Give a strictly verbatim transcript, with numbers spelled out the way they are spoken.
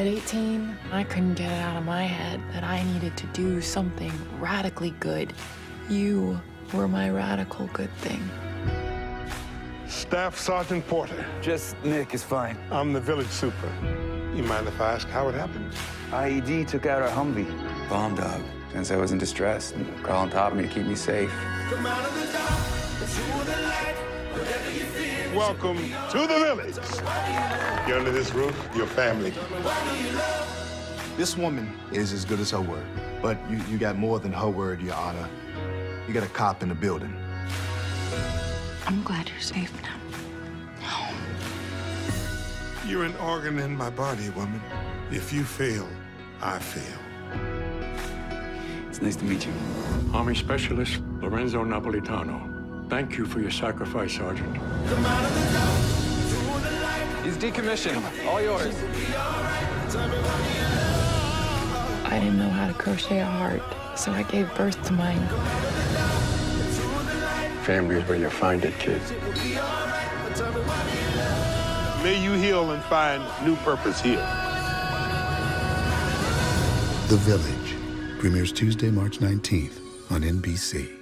At eighteen, I couldn't get it out of my head that I needed to do something radically good. You were my radical good thing. Staff Sergeant Porter. Just Nick is fine. I'm the village super. You mind if I ask how it happened? I E D took out our Humvee. Bomb dog. Since I was in distress, and Colin taught me to keep me safe. Come out of the dark, to the light, whatever you feel. Welcome to the village. You're under this roof, your family. This woman is as good as her word, but you, you got more than her word, Your Honor. You got a cop in the building. I'm glad you're safe now. Home. Oh. You're an organ in my body, woman. If you fail, I fail. It's nice to meet you. Army Specialist Lorenzo Napolitano. Thank you for your sacrifice, Sergeant. He's decommissioned. All yours. I didn't know how to crochet a heart, so I gave birth to mine. Family is where you find it, kid. May you heal and find new purpose here. The Village. Premieres Tuesday, March nineteenth on N B C.